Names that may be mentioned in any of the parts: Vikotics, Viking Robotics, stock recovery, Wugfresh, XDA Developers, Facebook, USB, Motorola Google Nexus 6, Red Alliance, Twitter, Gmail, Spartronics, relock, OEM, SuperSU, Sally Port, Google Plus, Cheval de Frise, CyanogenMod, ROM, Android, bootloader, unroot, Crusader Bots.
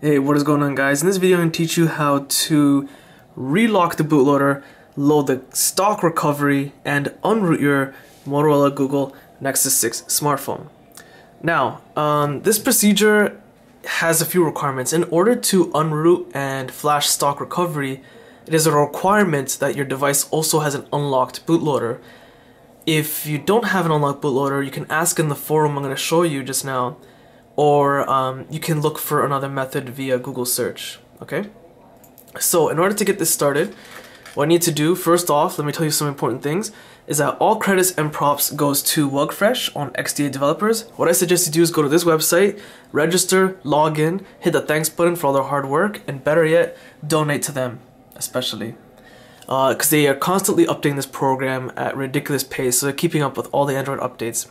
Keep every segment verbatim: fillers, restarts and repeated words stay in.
Hey, what is going on, guys? In this video, I'm going to teach you how to relock the bootloader, load the stock recovery, and unroot your Motorola Google Nexus six smartphone. Now, um, this procedure has a few requirements. In order to unroot and flash stock recovery, it is a requirement that your device also has an unlocked bootloader. If you don't have an unlocked bootloader, you can ask in the forum I'm going to show you just now, or um, you can look for another method via Google search, okay? So in order to get this started, what I need to do, first off, let me tell you some important things, is that all credits and props goes to Wugfresh on X D A Developers. What I suggest you do is go to this website, register, log in, hit the thanks button for all their hard work, and better yet, donate to them, especially. Because uh, they are constantly updating this program at ridiculous pace, so they're keeping up with all the Android updates.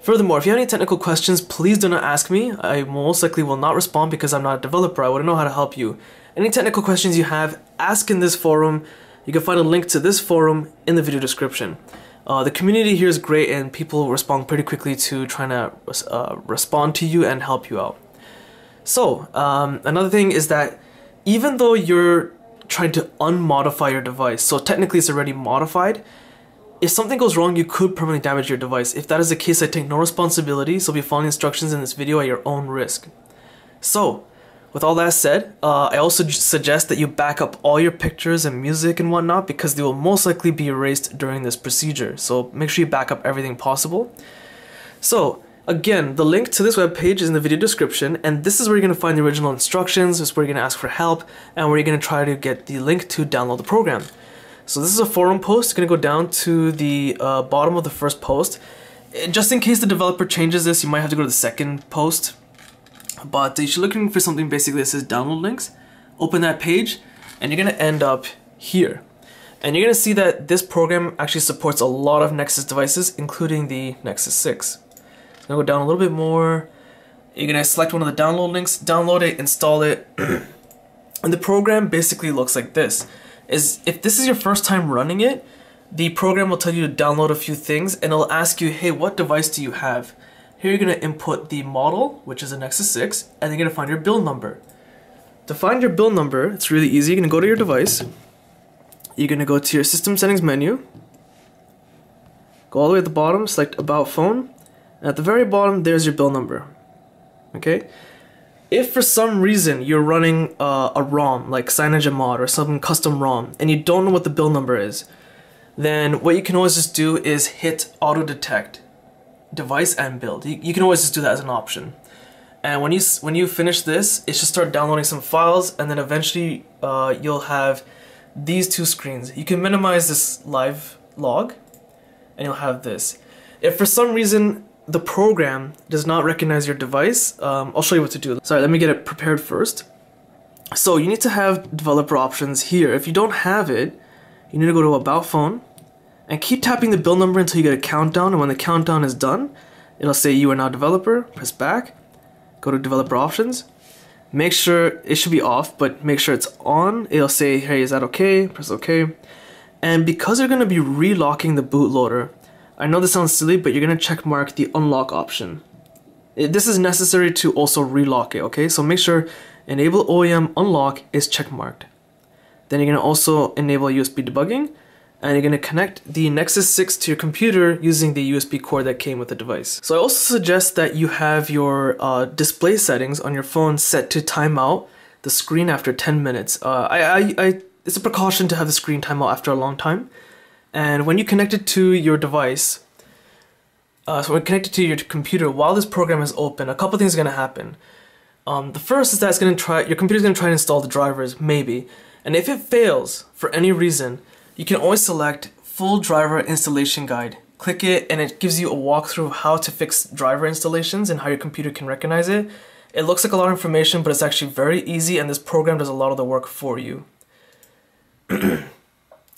Furthermore, if you have any technical questions, please do not ask me. I most likely will not respond because I'm not a developer. I wouldn't know how to help you. Any technical questions you have, ask in this forum. You can find a link to this forum in the video description. Uh, the community here is great and people respond pretty quickly to trying to uh, respond to you and help you out. So, um, another thing is that even though you're trying to unmodify your device, so technically it's already modified, if something goes wrong, you could permanently damage your device. If that is the case, I take no responsibility, so be following instructions in this video at your own risk. So, with all that said, uh, I also suggest that you back up all your pictures and music and whatnot, because they will most likely be erased during this procedure. So make sure you back up everything possible. So, again, the link to this webpage is in the video description, and this is where you're going to find the original instructions, this is where you're going to ask for help, and where you're going to try to get the link to download the program. So this is a forum post. You're going to go down to the uh, bottom of the first post. Just in case the developer changes this, you might have to go to the second post. But you should be looking for something basically that says download links. Open that page, and you're going to end up here. And you're going to see that this program actually supports a lot of Nexus devices, including the Nexus six. I'm going to go down a little bit more. You're going to select one of the download links, download it, install it. And the program basically looks like this. Is if this is your first time running it, the program will tell you to download a few things, and it'll ask you, hey, what device do you have? Here you're going to input the model, which is a Nexus six, and you're going to find your build number. To find your build number, it's really easy. You're going to go to your device. You're going to go to your system settings menu. Go all the way at the bottom, select about phone. And at the very bottom, there's your build number. Okay? If for some reason you're running uh, a ROM, like CyanogenMod or some custom ROM, and you don't know what the build number is, then what you can always just do is hit auto detect device and build. You, you can always just do that as an option. And when you when you finish this, it should start downloading some files, and then eventually uh, you'll have these two screens. You can minimize this live log, and you'll have this. If for some reason the program does not recognize your device, Um, I'll show you what to do. Sorry, let me get it prepared first. So you need to have developer options here. If you don't have it, you need to go to About Phone and keep tapping the build number until you get a countdown. And when the countdown is done, it'll say you are now developer. Press back, go to developer options. Make sure it should be off, but make sure it's on. It'll say, hey, is that okay? Press okay. And because you're going to be relocking the bootloader, I know this sounds silly, but you're going to check mark the unlock option. It, this is necessary to also relock it, okay? So make sure enable O E M unlock is check marked. Then you're going to also enable U S B debugging, and you're going to connect the Nexus six to your computer using the U S B cord that came with the device. So I also suggest that you have your uh, display settings on your phone set to timeout the screen after ten minutes. Uh, I, I, I, it's a precaution to have the screen timeout after a long time. And when you connect it to your device, uh, so when connected to your computer while this program is open, a couple things are going to happen. Um, the first is that it's going to try, your computer is going to try and install the drivers, maybe. And if it fails for any reason, you can always select Full Driver Installation Guide. Click it, and it gives you a walkthrough of how to fix driver installations and how your computer can recognize it. It looks like a lot of information, but it's actually very easy, and this program does a lot of the work for you.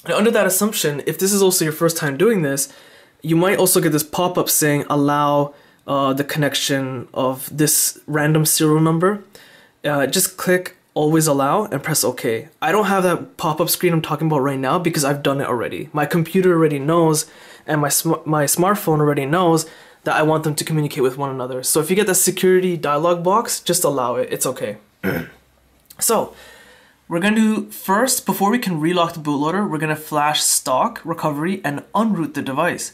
Now, under that assumption, if this is also your first time doing this, you might also get this pop-up saying allow uh, the connection of this random serial number. Uh, just click always allow, and press OK. I don't have that pop-up screen I'm talking about right now because I've done it already. My computer already knows, and my, sm my smartphone already knows that I want them to communicate with one another. So if you get that security dialog box, just allow it, it's okay. So, we're gonna do first, before we can relock the bootloader, we're gonna flash stock, recovery, and unroot the device.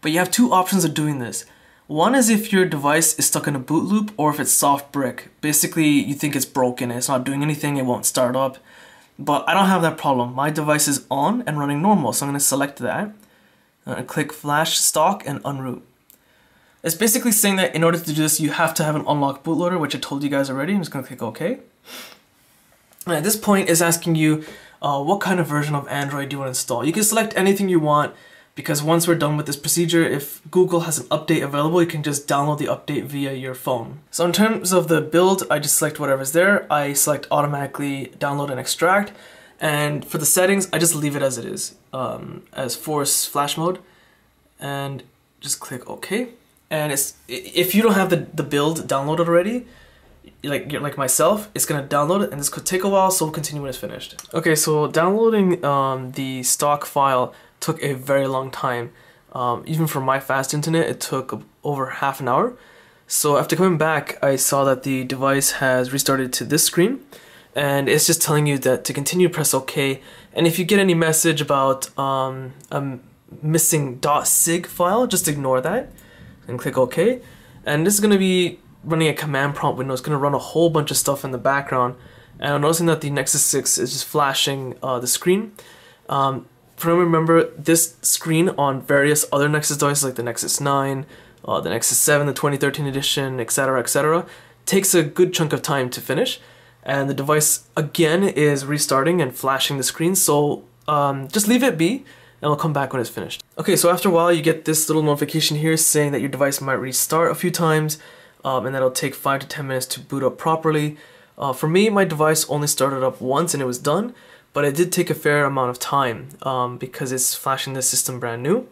But you have two options of doing this. One is if your device is stuck in a boot loop or if it's soft brick. Basically, you think it's broken, it's not doing anything, it won't start up. But I don't have that problem. My device is on and running normal, so I'm gonna select that. I'm gonna click flash stock and unroot. It's basically saying that in order to do this, you have to have an unlocked bootloader, which I told you guys already. I'm just gonna click OK. And at this point, it's asking you uh, what kind of version of Android do you wanna install. You can select anything you want, because once we're done with this procedure, if Google has an update available, you can just download the update via your phone. So in terms of the build, I just select whatever's there. I select automatically download and extract. And for the settings, I just leave it as it is, um, as force flash mode. And just click OK. And it's, if you don't have the, the build downloaded already, like like myself, it's gonna download it, and this could take a while, so we'll continue when it's finished. Okay, so downloading um, the stock file took a very long time. Um, even for my fast internet, it took over half an hour. So after coming back, I saw that the device has restarted to this screen, and it's just telling you that to continue, press OK. And if you get any message about um, a missing .sig file, just ignore that and click OK. And this is gonna be running a command prompt window. It's going to run a whole bunch of stuff in the background, and I'm noticing that the Nexus six is just flashing uh, the screen. Um, from remember this screen on various other Nexus devices like the Nexus nine, uh, the Nexus seven, the twenty thirteen edition, et cetera, et cetera, takes a good chunk of time to finish, and the device again is restarting and flashing the screen. So um, just leave it be, and we'll come back when it's finished. Okay, so after a while, you get this little notification here saying that your device might restart a few times. Um, and that'll take five to ten minutes to boot up properly. Uh, for me, my device only started up once and it was done, but it did take a fair amount of time um, because it's flashing the system brand new.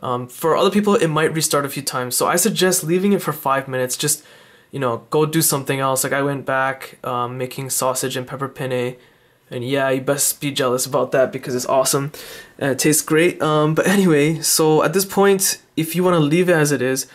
Um, for other people, it might restart a few times, so I suggest leaving it for five minutes. Just, you know, go do something else. Like I went back um, making sausage and pepper penne, and yeah, you best be jealous about that because it's awesome and it tastes great. Um, but anyway, so at this point, if you want to leave it as it is,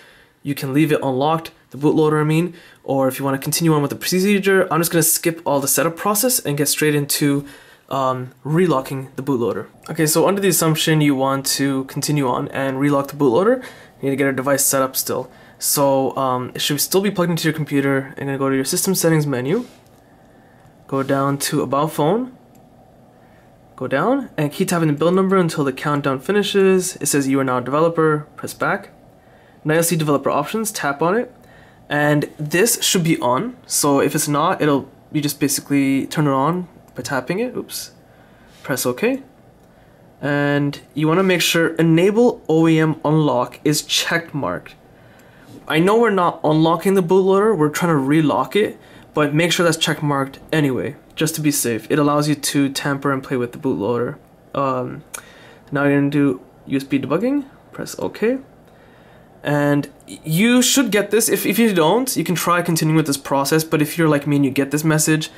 you can leave it unlocked, the bootloader I mean, or if you want to continue on with the procedure, I'm just going to skip all the setup process and get straight into um, relocking the bootloader. Okay, so under the assumption you want to continue on and relock the bootloader, you need to get your device set up still. So um, it should still be plugged into your computer. I'm going to go to your system settings menu, go down to about phone, go down, and keep tapping the build number until the countdown finishes. It says you are now a developer, press back. Now you'll see developer options, tap on it, and this should be on. So if it's not, it'll you just basically turn it on by tapping it. Oops. Press OK. And you want to make sure enable O E M unlock is check marked. I know we're not unlocking the bootloader, we're trying to relock it, but make sure that's check marked anyway, just to be safe. It allows you to tamper and play with the bootloader. Um, now you're going to do U S B debugging, press OK. And you should get this. If, if you don't, you can try continuing with this process, but if you're like me and you get this message,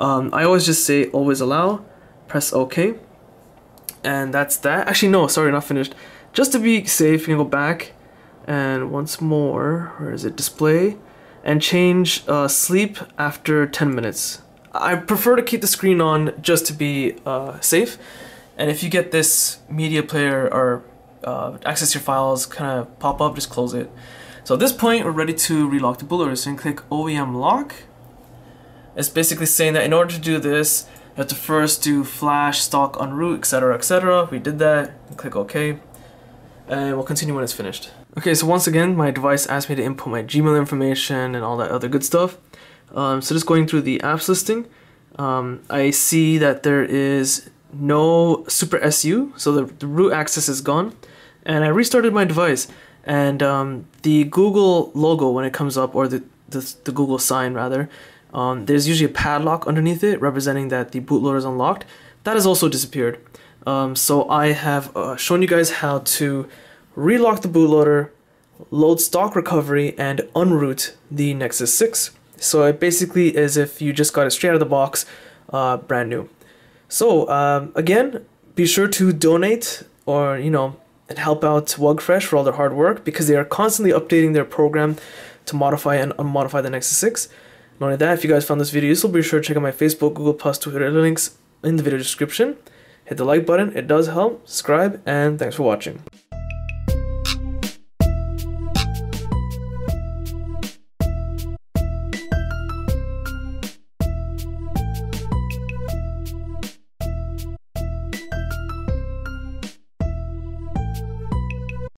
um, I always just say always allow, press OK, and that's that. Actually, no, sorry, not finished. Just to be safe, you can go back and once more, where is it, display, and change uh, sleep after ten minutes. I prefer to keep the screen on just to be uh, safe, and if you get this media player or Uh, access your files kind of pop up, just close it. So at this point, we're ready to relock the bootloader. So you can click O E M lock. It's basically saying that in order to do this, you have to first do flash, stock, unroot, et cetera, et cetera. We did that. And click OK, and we'll continue when it's finished. Okay, so once again, my device asked me to input my Gmail information and all that other good stuff. Um, so just going through the apps listing, um, I see that there is no SuperSU, so the, the root access is gone. And I restarted my device, and um, the Google logo when it comes up, or the, the, the Google sign rather, um, there's usually a padlock underneath it representing that the bootloader is unlocked. That has also disappeared. Um, so I have uh, shown you guys how to relock the bootloader, load stock recovery, and unroot the Nexus six. So it basically is if you just got it straight out of the box, uh, brand new. So um, again, be sure to donate or, you know, and help out Wugfresh for all their hard work, because they are constantly updating their program to modify and unmodify the Nexus six. Not only that, if you guys found this video useful, be sure to check out my Facebook, Google Plus, Twitter links in the video description. Hit the like button, it does help, subscribe, and thanks for watching.